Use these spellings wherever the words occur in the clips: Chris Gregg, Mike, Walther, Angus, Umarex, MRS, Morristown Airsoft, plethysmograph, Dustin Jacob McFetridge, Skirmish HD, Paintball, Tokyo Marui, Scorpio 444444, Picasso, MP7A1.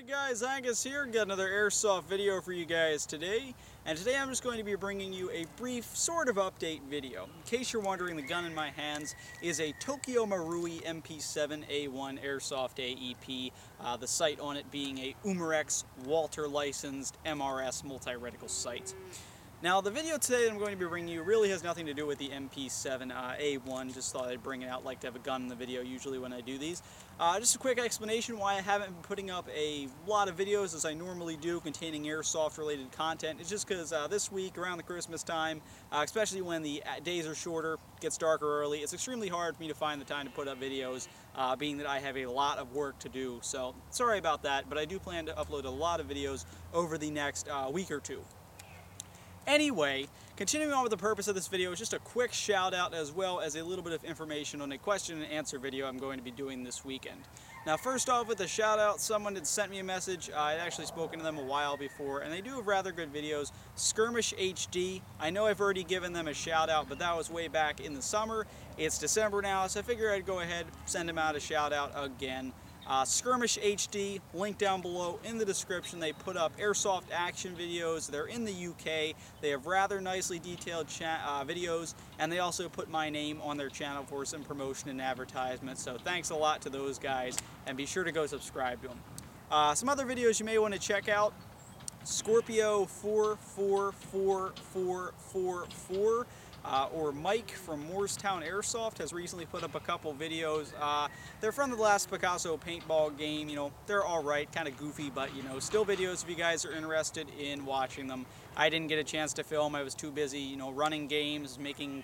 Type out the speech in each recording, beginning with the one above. Hey guys, Angus here. Got another airsoft video for you guys today. And today I'm just going to be bringing you a brief sort of update video. In case you're wondering, the gun in my hands is a Tokyo Marui MP7A1 Airsoft AEP. The sight on it being a Umarex Walther licensed MRS multi-reticle sight. Now the video today that I'm going to be bringing you really has nothing to do with the MP7A1, just thought I'd bring it out, like to have a gun in the video usually when I do these. Just a quick explanation why I haven't been putting up a lot of videos as I normally do containing airsoft related content. It's just because this week around the Christmas time, especially when the days are shorter, gets darker early, it's extremely hard for me to find the time to put up videos, being that I have a lot of work to do. So sorry about that, but I do plan to upload a lot of videos over the next week or two. Anyway, continuing on with the purpose of this video is just a quick shout out as well as a little bit of information on a question and answer video I'm going to be doing this weekend. Now first off with a shout out, someone had sent me a message. I had actually spoken to them a while before and they do have rather good videos. Skirmish HD, I know I've already given them a shout out, but that was way back in the summer. It's December now, so I figured I'd go ahead and send them out a shout out again. Skirmish HD, link down below in the description. They put up airsoft action videos. They're in the UK. They have rather nicely detailed videos, and they also put my name on their channel for some promotion and advertisement. So thanks a lot to those guys, and be sure to go subscribe to them. Some other videos you may want to check out. Scorpio 444444. Or Mike from Morristown Airsoft has recently put up a couple videos. They're from the last Picasso paintball game. You know, they're all right, kind of goofy, but you know, still videos if you guys are interested in watching them. I didn't get a chance to film. I was too busy, you know, running games,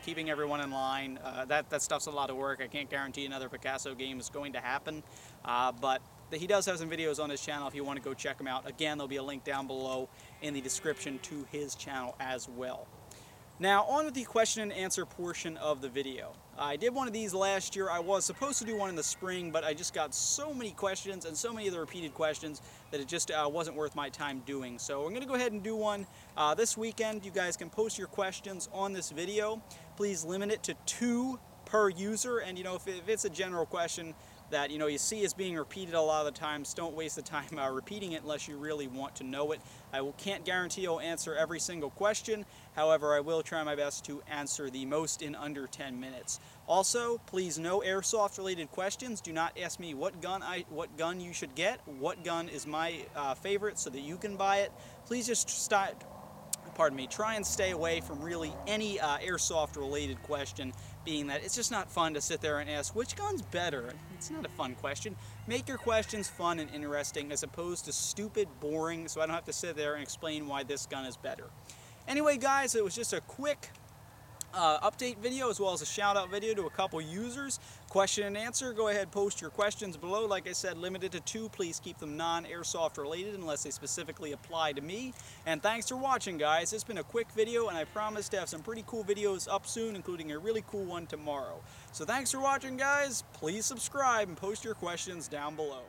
keeping everyone in line. That stuff's a lot of work. I can't guarantee another Picasso game is going to happen, but he does have some videos on his channel if you want to go check them out. Again, there'll be a link down below in the description to his channel as well. Now on with the question and answer portion of the video. I did one of these last year. I was supposed to do one in the spring, but I just got so many questions and so many of the repeated questions that it just wasn't worth my time doing. So we're going to go ahead and do one this weekend. You guys can post your questions on this video. Please limit it to 2 per user, and you know, if it's a general question that you know you see is being repeated a lot of the times, don't waste the time repeating it unless you really want to know it. I can't guarantee I'll answer every single question. However, I will try my best to answer the most in under 10 minutes. Also, please, no airsoft related questions. Do not ask me what gun you should get, what gun is my favorite so that you can buy it. Please just try and stay away from really any airsoft related question, being that it's just not fun to sit there and ask which gun's better. It's not a fun question. Make your questions fun and interesting as opposed to stupid, boring, so I don't have to sit there and explain why this gun is better. Anyway guys, it was just a quick update video as well as a shout out video to a couple users. Question and answer, go ahead, post your questions below. Like I said, limited to 2. Please keep them non-airsoft related unless they specifically apply to me. And thanks for watching guys. It's been a quick video and I promise to have some pretty cool videos up soon, including a really cool one tomorrow. So thanks for watching guys. Please subscribe and post your questions down below.